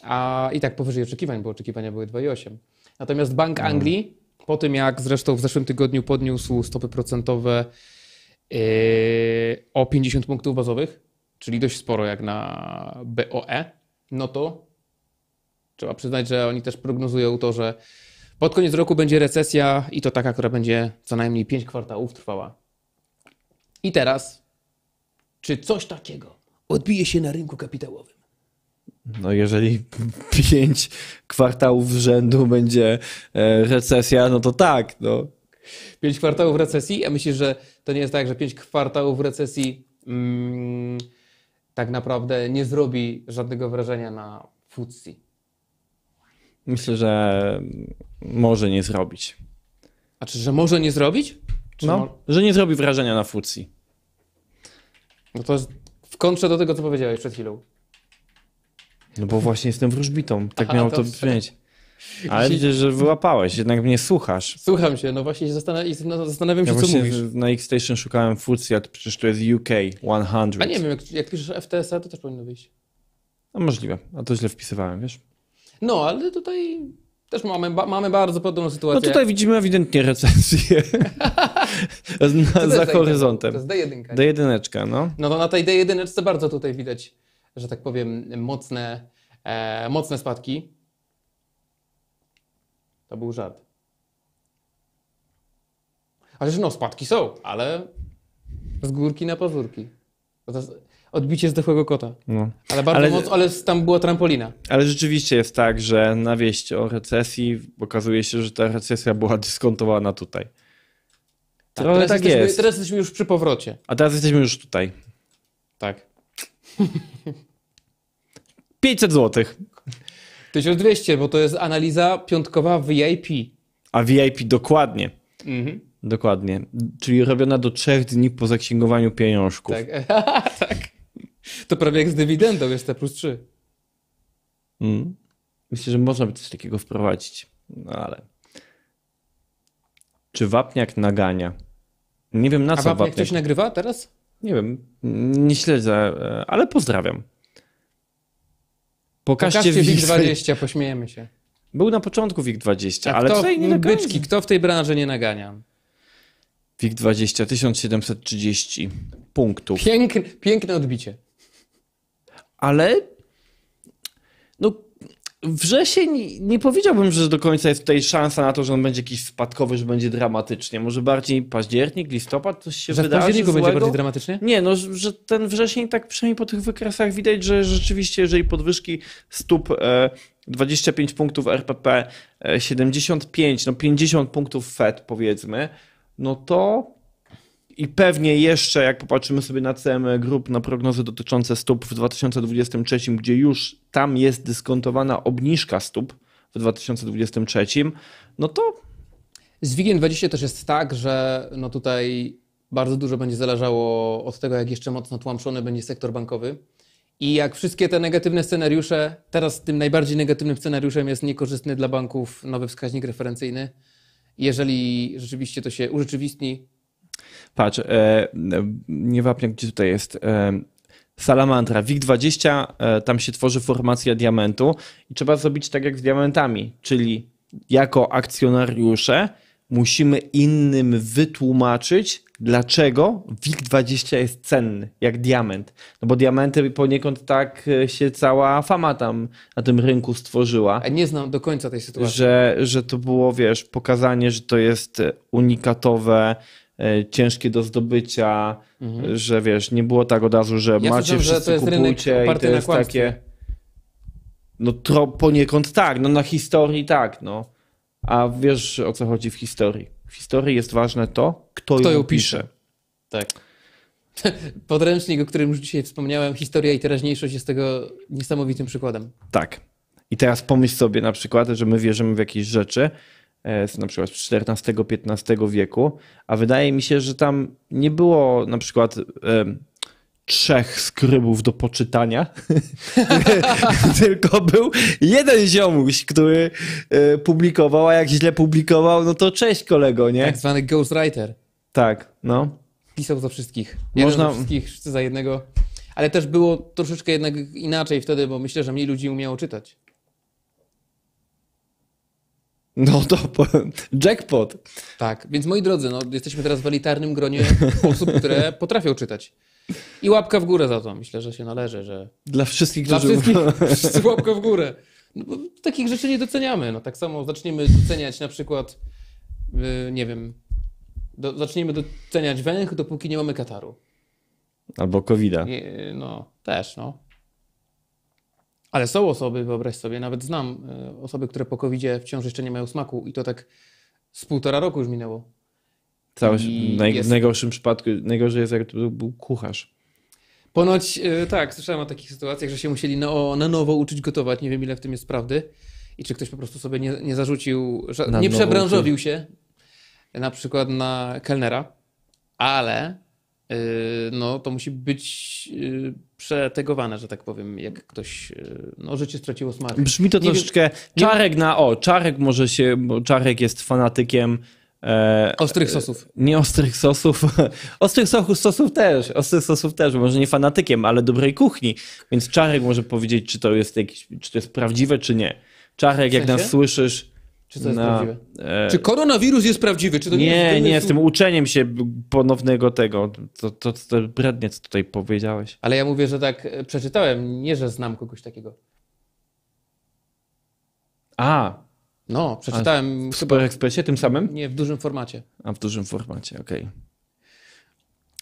A i tak powyżej oczekiwań, bo oczekiwania były 2,8. Natomiast Bank Anglii, po tym jak zresztą w zeszłym tygodniu podniósł stopy procentowe o 50 punktów bazowych, czyli dość sporo jak na BOE, no to trzeba przyznać, że oni też prognozują to, że pod koniec roku będzie recesja i to taka, która będzie co najmniej 5 kwartałów trwała. I teraz, czy coś takiego odbije się na rynku kapitałowym? No jeżeli 5 kwartałów z rzędu będzie recesja, no to tak. No. 5 kwartałów recesji? A myślisz, że to nie jest tak, że 5 kwartałów recesji tak naprawdę nie zrobi żadnego wrażenia na FTSE? Myślę, że może nie zrobić. A czy, że może nie zrobić? Czy no, że nie zrobi wrażenia na FTSE. No to jest w kontrze do tego, co powiedziałeś przed chwilą. No bo właśnie jestem wróżbitą, tak miało to brzmieć. Ale widzisz, że wyłapałeś, jednak mnie słuchasz. Słucham się, no właśnie zastanawiam się, ja co mówisz. Na XStation szukałem FTSE, a przecież to jest UK 100. A nie wiem, jak piszesz FTSE, to też powinno wyjść. No możliwe, a to źle wpisywałem, wiesz. No, ale tutaj też mamy bardzo podobną sytuację. No tutaj widzimy ewidentnie recesję. Za horyzontem. To jest D1. D1, no. No to na tej D1 bardzo tutaj widać, że tak powiem, mocne spadki. To był żart. Ale no, spadki są, ale z górki na pazurki. To jest odbicie zdechłego kota. No. Ale bardzo mocno, ale tam była trampolina. Ale rzeczywiście jest tak, że na wieść o recesji okazuje się, że ta recesja była dyskontowana tutaj. Tak, teraz tak jesteśmy, jest. Teraz jesteśmy już przy powrocie. A teraz jesteśmy już tutaj. Tak. 500 zł. 1200, bo to jest analiza piątkowa VIP. A VIP dokładnie. Mhm. Dokładnie. Czyli robiona do 3 dni po zaksięgowaniu pieniążków. Tak. Tak. To prawie jak z dywidendą jest te +3. Mm. Myślę, że można by coś takiego wprowadzić. No ale... Czy wapniak nagania? Nie wiem, na co wapniak. A wapniak coś nagrywa teraz? Nie wiem. Nie śledzę, ale pozdrawiam. Pokażcie WIG20, pośmiejemy się. Był na początku WIG20, ale tutaj nie nagania. Byczki, kto w tej branży nie nagania? WIG20, 1730 punktów. Piękne odbicie. Ale no, wrzesień nie powiedziałbym, że do końca jest tutaj szansa na to, że on będzie jakiś spadkowy, że będzie dramatycznie. Może bardziej październik, listopad, coś się wydarzy. Że w październiku będzie bardziej dramatycznie? Nie, no, że ten wrzesień, tak przynajmniej po tych wykresach widać, że rzeczywiście, jeżeli podwyżki stóp 25 punktów RPP, 75, no 50 punktów Fed powiedzmy, no to i pewnie jeszcze, jak popatrzymy sobie na CME Group, na prognozy dotyczące stóp w 2023, gdzie już tam jest dyskontowana obniżka stóp w 2023, no to... Z WIG20 też jest tak, że no tutaj bardzo dużo będzie zależało od tego, jak jeszcze mocno tłamszony będzie sektor bankowy. I jak wszystkie te negatywne scenariusze, teraz tym najbardziej negatywnym scenariuszem jest niekorzystny dla banków nowy wskaźnik referencyjny. Jeżeli rzeczywiście to się urzeczywistni. Patrz, nie wapniak, gdzie tutaj jest. Salamandra, WIG20, tam się tworzy formacja diamentu i trzeba zrobić tak jak z diamentami, czyli jako akcjonariusze musimy innym wytłumaczyć, dlaczego WIG20 jest cenny, jak diament. No bo diamenty poniekąd tak się cała fama tam na tym rynku stworzyła. A nie znam do końca tej sytuacji. Że to było, wiesz, pokazanie, że to jest unikatowe, ciężkie do zdobycia, że wiesz, nie było tak od razu, że ja macie wszyscy, że to kupujcie jest rynek i to jest takie... No poniekąd tak, no na historii tak, no. A wiesz, o co chodzi w historii? W historii jest ważne to, kto ją pisze. Tak. Podręcznik, o którym już dzisiaj wspomniałem, historia i teraźniejszość jest tego niesamowitym przykładem. Tak. I teraz pomyśl sobie na przykład, że my wierzymy w jakieś rzeczy, na przykład z XIV-XV wieku, a wydaje mi się, że tam nie było na przykład 3 skrybów do poczytania, tylko był jeden ziomuś, który publikował, a jak źle publikował, no to cześć kolego, nie? Tak zwany ghostwriter. Tak, no. Pisał za wszystkich. Za wszystkich, wszyscy za jednego. Ale też było troszeczkę jednak inaczej wtedy, bo myślę, że mniej ludzi umiało czytać. No to jackpot. Tak, więc moi drodzy, no, jesteśmy teraz w elitarnym gronie osób, które potrafią czytać. I łapka w górę za to. Myślę, że się należy, że... Dla wszystkich, wszyscy łapka w górę. No, bo takich rzeczy nie doceniamy. No, tak samo zaczniemy doceniać na przykład, nie wiem, zaczniemy doceniać Węgry, dopóki nie mamy Kataru. Albo COVID-a. No, też, no. Ale są osoby, wyobraź sobie, nawet znam osoby, które po COVID-zie wciąż jeszcze nie mają smaku i to tak z 1,5 roku już minęło. W najgorszym przypadku, najgorzej jest, jak to był kucharz. Ponoć, tak, słyszałem o takich sytuacjach, że się musieli na nowo uczyć gotować. Nie wiem, ile w tym jest prawdy i czy ktoś po prostu sobie nie zarzucił, nie przebranżowił się na przykład na kelnera, ale no, to musi być przetegowane, że tak powiem, jak ktoś no, życie straciło smak. Brzmi to troszeczkę Czarek na o. Czarek może się, bo Czarek jest fanatykiem ostrych sosów. Nie ostrych sosów. Ostrych sosów też. Może nie fanatykiem, ale dobrej kuchni. Więc Czarek może powiedzieć, czy to jest jakieś, czy to jest prawdziwe, czy nie. Czarek, w sensie? Jak nas słyszysz... Czy to jest prawdziwe? Czy koronawirus jest prawdziwy? Czy to nie, z tym uczeniem się ponownego tego. To brednie, co tutaj powiedziałeś. Ale ja mówię, że tak przeczytałem, nie, że znam kogoś takiego. No, przeczytałem... W Super Expressie tym samym? Nie, w dużym formacie. W dużym formacie, okej.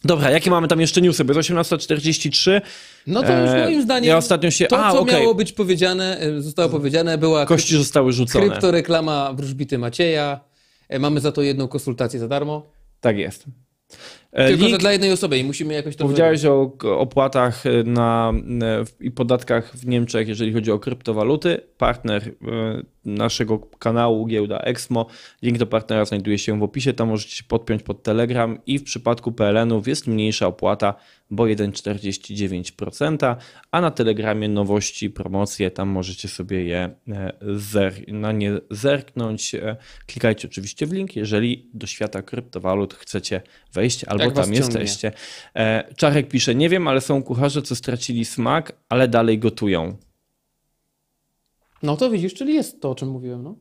Dobra, jakie mamy tam jeszcze newsy? Bo jest 18:43. No to już moim zdaniem ja ostatnio się... to, co miało być powiedziane, zostało powiedziane. Była kości zostały rzucone. Kryptoreklama wróżbity Macieja. Mamy za to jedną konsultację za darmo. Tak jest. Tylko link... dla jednej osoby i musimy jakoś to... Powiedziałeś o opłatach i podatkach w Niemczech, jeżeli chodzi o kryptowaluty. Partner naszego kanału Giełda Exmo. Link do partnera znajduje się w opisie. Tam możecie się podpiąć pod Telegram i w przypadku PLN-ów jest mniejsza opłata, bo 1,49%, a na Telegramie nowości, promocje, tam możecie sobie je zerknąć. Klikajcie oczywiście w link, jeżeli do świata kryptowalut chcecie wejść albo jak tam jesteście. Czarek pisze, nie wiem, ale są kucharze, co stracili smak, ale dalej gotują. No to widzisz, czyli jest to, o czym mówiłem, no.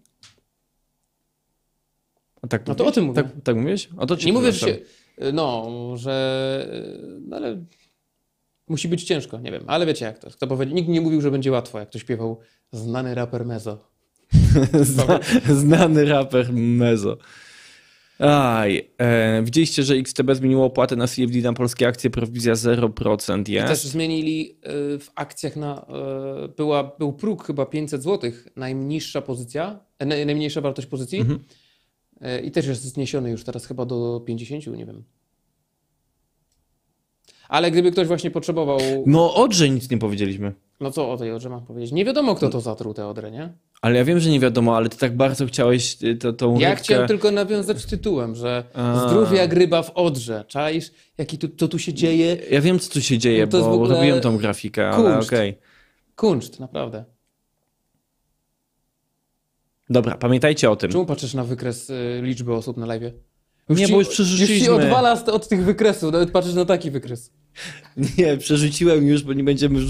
A tak no to o tym mówię. Tak mówisz? Nie mówię, że się... No, że... No, ale musi być ciężko, nie wiem. Ale wiecie jak to. Kto powiedział, nikt nie mówił, że będzie łatwo, jak to śpiewał znany raper Mezo. Znany raper Mezo. Widzieliście, że XTB zmieniło opłatę na CFD na polskie akcje, prowizja 0% jest. I też zmienili w akcjach był próg chyba 500 zł, najniższa pozycja, najmniejsza wartość pozycji. I też jest zniesiony już teraz chyba do 50, nie wiem. Ale gdyby ktoś właśnie potrzebował... No o Odrze nic nie powiedzieliśmy. No co o tej Odrze mam powiedzieć? Nie wiadomo, kto to zatruł tę Odrę, nie? Ale ja wiem, że nie wiadomo, ale ty tak bardzo chciałeś tą rybkę... Ja chciałem tylko nawiązać tytułem, że zdrów jak ryba w Odrze. Czaisz, co tu się dzieje? Ja wiem, co tu się dzieje, no bo robiłem tą grafikę, ale okej. Kunszt, naprawdę. Dobra, pamiętajcie o tym. Czemu patrzysz na wykres liczby osób na live'ie? Bo już przerzuciliśmy. Już się odwala od tych wykresów, nawet patrzysz na taki wykres. Nie, przerzuciłem już, bo nie będziemy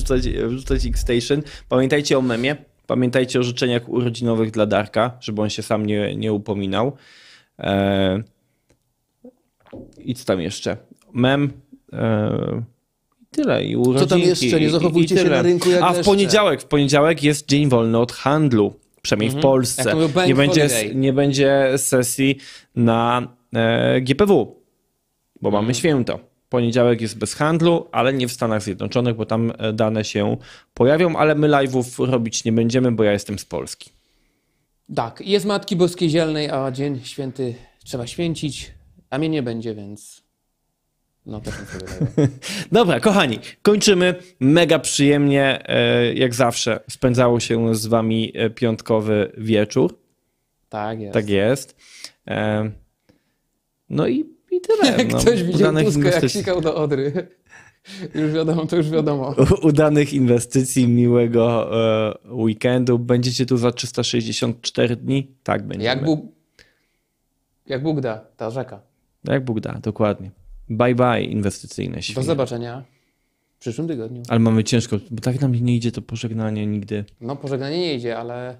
rzucać XStation. Pamiętajcie o memie, pamiętajcie o życzeniach urodzinowych dla Darka, żeby on się sam nie upominał. I co tam jeszcze? Mem... Tyle i urodzinki. Co tam jeszcze? Nie zachowujcie się na rynku jak w poniedziałek jest dzień wolny od handlu. Przynajmniej w Polsce. Nie będzie sesji na GPW, bo mamy święto. Poniedziałek jest bez handlu, ale nie w Stanach Zjednoczonych, bo tam dane się pojawią, ale my live'ów robić nie będziemy, bo ja jestem z Polski. Tak, jest Matki Boskiej Zielnej, a dzień święty trzeba święcić, a mnie nie będzie, więc... No, tak mi się wydaje. Dobra, kochani, kończymy. Mega przyjemnie, jak zawsze, spędzało się z wami piątkowy wieczór. Tak jest. Tak jest. No i tyle. Jak ktoś widział Tuska, jak sikał do Odry. Już wiadomo, to już wiadomo. Udanych inwestycji, miłego weekendu. Będziecie tu za 364 dni? Tak będzie. Jak Bóg da, ta rzeka. Jak Bóg da, dokładnie. Bye bye inwestycyjne świnie. Do zobaczenia w przyszłym tygodniu. Ale mamy ciężko, bo tak nam nie idzie to pożegnanie nigdy. No pożegnanie nie idzie, ale...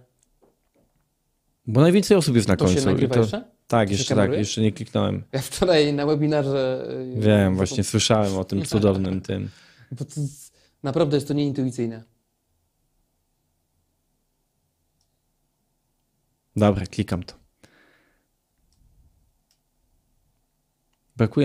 Bo najwięcej osób jest na końcu. To się nagrywa jeszcze? Tak, jeszcze nie kliknąłem. Ja wczoraj na webinarze... Wiem, właśnie słyszałem o tym cudownym tym. Bo to naprawdę jest to nieintuicyjne. Dobra, klikam to. Brakuje